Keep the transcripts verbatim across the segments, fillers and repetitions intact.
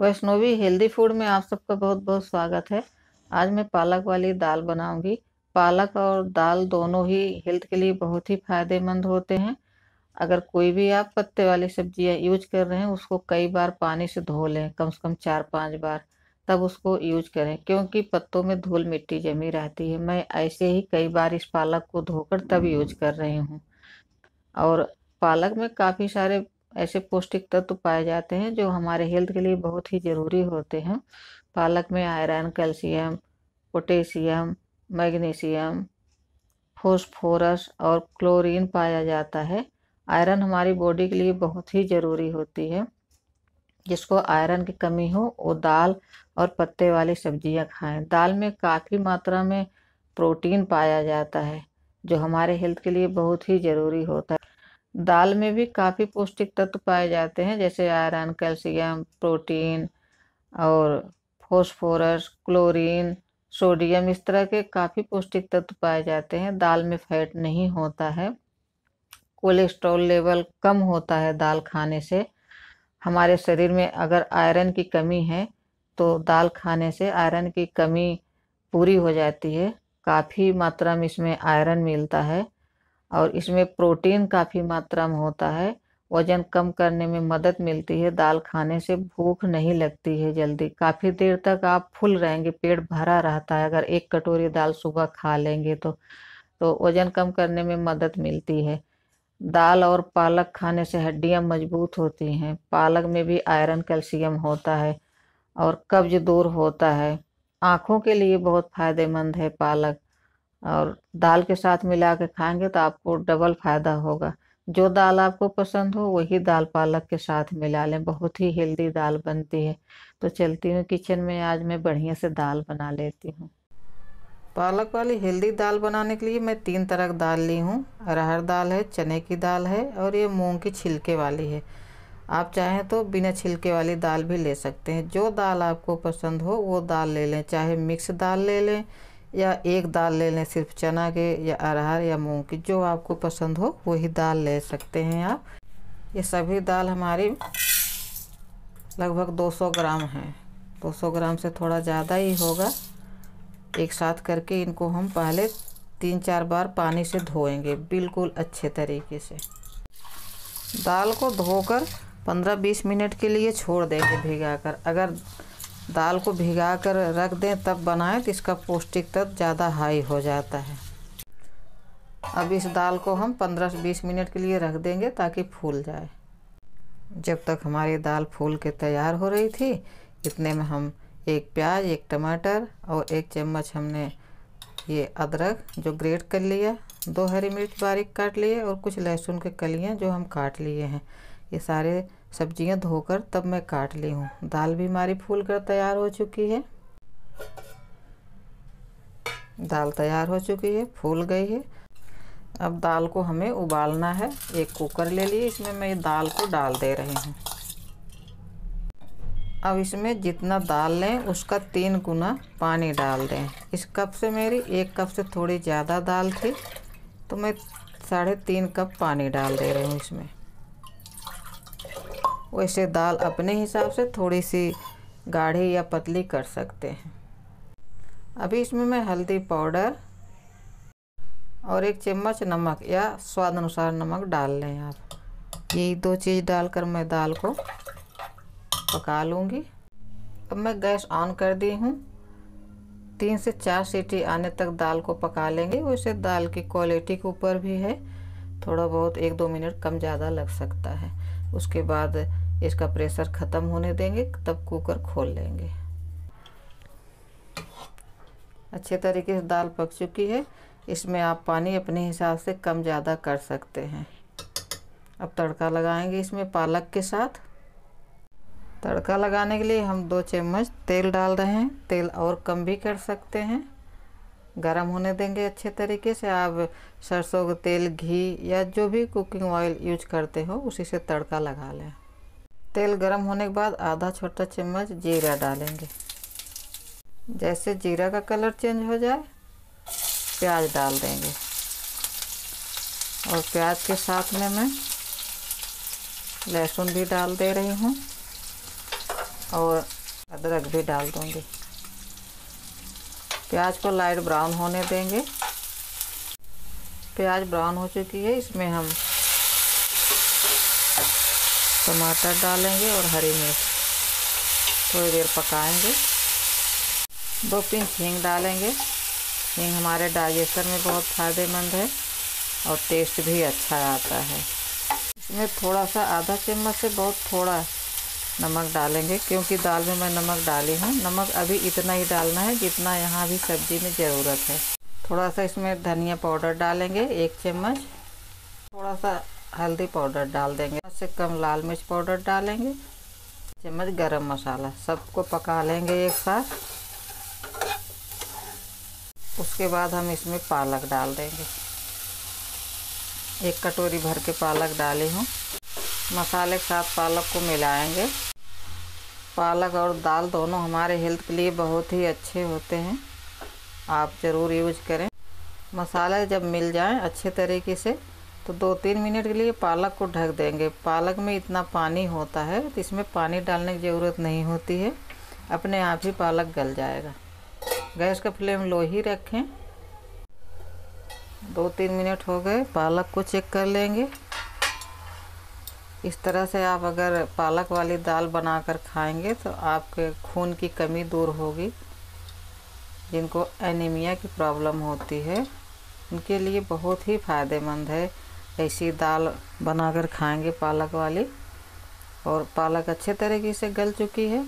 Vaishnavi healthy food में आप सबका बहुत बहुत स्वागत है। आज मैं पालक वाली दाल बनाऊंगी। पालक और दाल दोनों ही हेल्थ के लिए बहुत ही फ़ायदेमंद होते हैं। अगर कोई भी आप पत्ते वाली सब्जियां यूज कर रहे हैं उसको कई बार पानी से धो लें, कम से कम चार पाँच बार, तब उसको यूज करें, क्योंकि पत्तों में धूल मिट्टी जमी रहती है। मैं ऐसे ही कई बार इस पालक को धोकर तब यूज कर रही हूँ। और पालक में काफ़ी सारे ऐसे पौष्टिक तत्व पाए जाते हैं जो हमारे हेल्थ के लिए बहुत ही ज़रूरी होते हैं। पालक में iron, calcium, potassium, magnesium, phosphorus और क्लोरीन पाया जाता है। आयरन हमारी बॉडी के लिए बहुत ही ज़रूरी होती है। जिसको आयरन की कमी हो वो दाल और पत्ते वाली सब्जियां खाएं। दाल में काफ़ी मात्रा में प्रोटीन पाया जाता है जो हमारे हेल्थ के लिए बहुत ही ज़रूरी होता है। दाल में भी काफ़ी पौष्टिक तत्व पाए जाते हैं, जैसे आयरन, कैल्शियम, प्रोटीन और फॉस्फोरस, क्लोरीन, सोडियम, इस तरह के काफ़ी पौष्टिक तत्व पाए जाते हैं। दाल में फैट नहीं होता है। कोलेस्ट्रॉल लेवल कम होता है दाल खाने से। हमारे शरीर में अगर आयरन की कमी है तो दाल खाने से आयरन की कमी पूरी हो जाती है। काफ़ी मात्रा में इसमें आयरन मिलता है और इसमें प्रोटीन काफ़ी मात्रा में होता है। वजन कम करने में मदद मिलती है। दाल खाने से भूख नहीं लगती है जल्दी। काफ़ी देर तक आप फुल रहेंगे, पेट भरा रहता है। अगर एक कटोरी दाल सुबह खा लेंगे तो तो वजन कम करने में मदद मिलती है। दाल और पालक खाने से हड्डियां मजबूत होती हैं। पालक में भी आयरन, कैल्शियम होता है और कब्ज दूर होता है। आँखों के लिए बहुत फ़ायदेमंद है पालक, और दाल के साथ मिला के खाएँगे तो आपको डबल फ़ायदा होगा। जो दाल आपको पसंद हो वही दाल पालक के साथ मिला लें। बहुत ही हेल्दी दाल बनती है। तो चलती हूँ किचन में, आज मैं बढ़िया से दाल बना लेती हूँ। पालक वाली हेल्दी दाल बनाने के लिए मैं तीन तरह की दाल ली हूँ। अरहर दाल है, चने की दाल है और ये मूंग की छिलके वाली है। आप चाहें तो बिना छिलके वाली दाल भी ले सकते हैं। जो दाल आपको पसंद हो वो दाल ले लें, चाहे मिक्स दाल ले लें या एक दाल ले लें सिर्फ चना के या अरहर या मूंग की। जो आपको पसंद हो वही दाल ले सकते हैं आप। ये सभी दाल हमारी लगभग दो सौ ग्राम है, दो सौ ग्राम से थोड़ा ज़्यादा ही होगा। एक साथ करके इनको हम पहले तीन चार बार पानी से धोएंगे बिल्कुल अच्छे तरीके से। दाल को धोकर पंद्रह बीस मिनट के लिए छोड़ देंगे भिगाकर। अगर दाल को भिगाकर रख दें तब बनाएं तो इसका पौष्टिक तत्व ज़्यादा हाई हो जाता है। अब इस दाल को हम पंद्रह बीस मिनट के लिए रख देंगे ताकि फूल जाए। जब तक हमारी दाल फूल के तैयार हो रही थी, इतने में हम एक प्याज, एक टमाटर और एक चम्मच हमने ये अदरक जो ग्रेट कर लिया, दो हरी मिर्च बारीक काट लिए और कुछ लहसुन के कलियाँ जो हम काट लिए हैं। ये सारे सब्जियां धोकर तब मैं काट ली हूँ। दाल भी हमारी फूल कर तैयार हो चुकी है। दाल तैयार हो चुकी है, फूल गई है। अब दाल को हमें उबालना है। एक कुकर ले लिए, इसमें मैं दाल को डाल दे रही हूँ। अब इसमें जितना दाल लें उसका तीन गुना पानी डाल दें। इस कप से, मेरी एक कप से थोड़ी ज़्यादा दाल थी तो मैं साढ़े तीन कप पानी डाल दे रही हूँ इसमें। वैसे दाल अपने हिसाब से थोड़ी सी गाढ़ी या पतली कर सकते हैं। अभी इसमें मैं हल्दी पाउडर और एक चम्मच नमक या स्वाद अनुसार नमक डाल लें आप। यही दो चीज़ डालकर मैं दाल को पका लूँगी। अब मैं गैस ऑन कर दी हूँ। तीन से चार सीटी आने तक दाल को पका लेंगे। वैसे दाल की क्वालिटी के ऊपर भी है, थोड़ा बहुत एक दो मिनट कम ज़्यादा लग सकता है। उसके बाद इसका प्रेशर ख़त्म होने देंगे, तब कुकर खोल लेंगे। अच्छे तरीके से दाल पक चुकी है। इसमें आप पानी अपने हिसाब से कम ज़्यादा कर सकते हैं। अब तड़का लगाएंगे इसमें पालक के साथ। तड़का लगाने के लिए हम दो चम्मच तेल डाल रहे हैं। तेल और कम भी कर सकते हैं। गरम होने देंगे अच्छे तरीके से। आप सरसों का तेल, घी या जो भी कुकिंग ऑयल यूज करते हो उसी से तड़का लगा लें। तेल गरम होने के बाद आधा छोटा चम्मच जीरा डालेंगे। जैसे जीरा का कलर चेंज हो जाए प्याज डाल देंगे, और प्याज के साथ में मैं लहसुन भी डाल दे रही हूँ। और अदरक भी डाल दूँगी। प्याज को लाइट ब्राउन होने देंगे। प्याज ब्राउन हो चुकी है, इसमें हम टमाटर डालेंगे और हरी मिर्च, थोड़ी देर पकाएंगे। दो पिंच हींग डालेंगे। हींग हमारे डाइजेस्टर में बहुत फ़ायदेमंद है और टेस्ट भी अच्छा आता है। इसमें थोड़ा सा आधा चम्मच से बहुत थोड़ा नमक डालेंगे, क्योंकि दाल में मैं नमक डाली हूँ। नमक अभी इतना ही डालना है जितना यहाँ भी सब्ज़ी में ज़रूरत है। थोड़ा सा इसमें धनिया पाउडर डालेंगे, एक चम्मच। थोड़ा सा हल्दी पाउडर डाल देंगे, उससे कम लाल मिर्च पाउडर डालेंगे, चम्मच गरम मसाला। सबको पका लेंगे एक साथ। उसके बाद हम इसमें पालक डाल देंगे। एक कटोरी भर के पालक डाली हूँ। मसाले के साथ पालक को मिलाएंगे। पालक और दाल दोनों हमारे हेल्थ के लिए बहुत ही अच्छे होते हैं, आप ज़रूर यूज करें। मसाले जब मिल जाएं अच्छे तरीके से, तो दो तीन मिनट के लिए पालक को ढक देंगे। पालक में इतना पानी होता है, तो इसमें पानी डालने की ज़रूरत नहीं होती है, अपने आप ही पालक गल जाएगा। गैस का फ्लेम लो ही रखें। दो तीन मिनट हो गए, पालक को चेक कर लेंगे। इस तरह से आप अगर पालक वाली दाल बनाकर खाएंगे तो आपके खून की कमी दूर होगी। जिनको एनीमिया की प्रॉब्लम होती है उनके लिए बहुत ही फ़ायदेमंद है। ऐसी दाल बनाकर खाएंगे पालक वाली। और पालक अच्छे तरीके से गल चुकी है,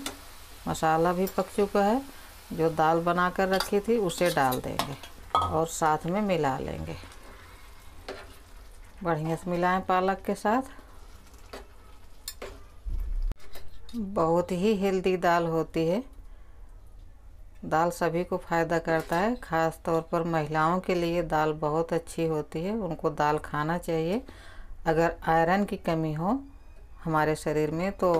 मसाला भी पक चुका है। जो दाल बनाकर रखी थी उसे डाल देंगे और साथ में मिला लेंगे। बढ़िया से मिलाएं पालक के साथ। बहुत ही हेल्दी दाल होती है। दाल सभी को फ़ायदा करता है, ख़ास तौर पर महिलाओं के लिए दाल बहुत अच्छी होती है। उनको दाल खाना चाहिए। अगर आयरन की कमी हो हमारे शरीर में तो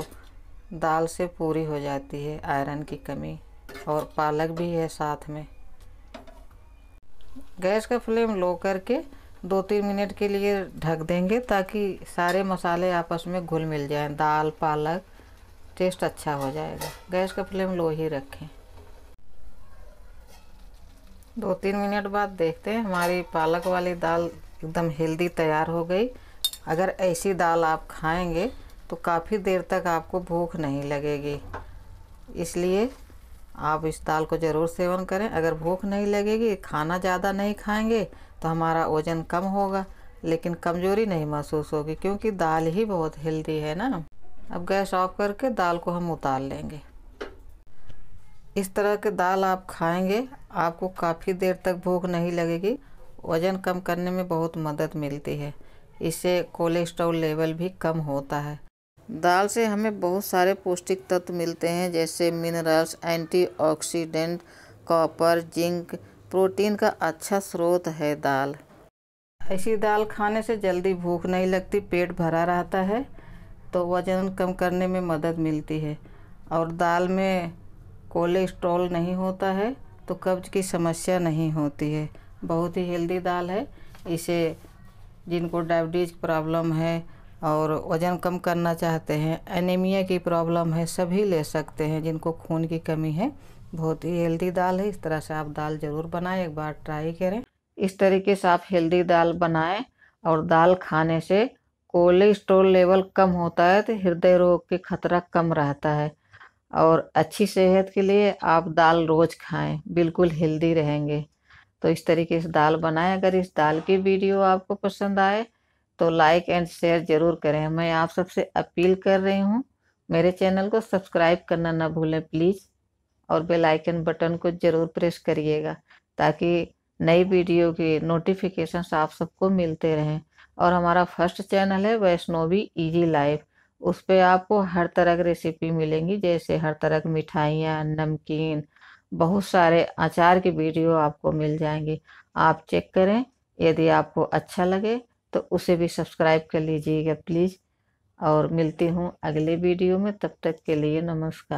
दाल से पूरी हो जाती है आयरन की कमी, और पालक भी है साथ में। गैस का फ्लेम लो करके दो तीन मिनट के लिए ढक देंगे, ताकि सारे मसाले आपस में घुल मिल जाएं। दाल पालक टेस्ट अच्छा हो जाएगा। गैस का फ्लेम लो ही रखें। दो तीन मिनट बाद देखते हैं हमारी पालक वाली दाल एकदम हेल्दी तैयार हो गई। अगर ऐसी दाल आप खाएंगे तो काफ़ी देर तक आपको भूख नहीं लगेगी, इसलिए आप इस दाल को ज़रूर सेवन करें। अगर भूख नहीं लगेगी, खाना ज़्यादा नहीं खाएंगे तो हमारा वज़न कम होगा, लेकिन कमज़ोरी नहीं महसूस होगी, क्योंकि दाल ही बहुत हेल्दी है ना। अब गैस ऑफ करके दाल को हम उतार लेंगे। इस तरह के दाल आप खाएंगे, आपको काफ़ी देर तक भूख नहीं लगेगी। वज़न कम करने में बहुत मदद मिलती है, इससे कोलेस्ट्रॉल लेवल भी कम होता है। दाल से हमें बहुत सारे पौष्टिक तत्व मिलते हैं, जैसे minerals, antioxidant, copper, zinc. Protein का अच्छा स्रोत है दाल। ऐसी दाल खाने से जल्दी भूख नहीं लगती, पेट भरा रहता है, तो वज़न कम करने में मदद मिलती है। और दाल में कोलेस्ट्रॉल नहीं होता है, तो कब्ज़ की समस्या नहीं होती है। बहुत ही हेल्दी दाल है। इसे जिनको डायबिटीज़ प्रॉब्लम है और वज़न कम करना चाहते हैं, एनीमिया की प्रॉब्लम है, सभी ले सकते हैं। जिनको खून की कमी है, बहुत ही हेल्दी दाल है। इस तरह से आप दाल ज़रूर बनाएं, एक बार ट्राई करें। इस तरीके से आप हेल्दी दाल बनाएं, और दाल खाने से कोलेस्ट्रॉल लेवल कम होता है, तो हृदय रोग के खतरा कम रहता है। और अच्छी सेहत के लिए आप दाल रोज़ खाएं, बिल्कुल हेल्दी रहेंगे। तो इस तरीके से दाल बनाएं। अगर इस दाल की वीडियो आपको पसंद आए तो लाइक एंड शेयर ज़रूर करें। मैं आप सबसे अपील कर रही हूँ, मेरे चैनल को सब्सक्राइब करना ना भूलें प्लीज़, और बेल आइकन बटन को ज़रूर प्रेस करिएगा, ताकि नई वीडियो की नोटिफिकेशंस आप सबको मिलते रहें। और हमारा फर्स्ट चैनल है वैष्णवी इजी लाइफ, उस पे आपको हर तरह की रेसिपी मिलेंगी, जैसे हर तरह की मिठाइयाँ, नमकीन, बहुत सारे अचार की वीडियो आपको मिल जाएंगी। आप चेक करें, यदि आपको अच्छा लगे तो उसे भी सब्सक्राइब कर लीजिएगा प्लीज़। और मिलती हूँ अगले वीडियो में, तब तक के लिए नमस्कार।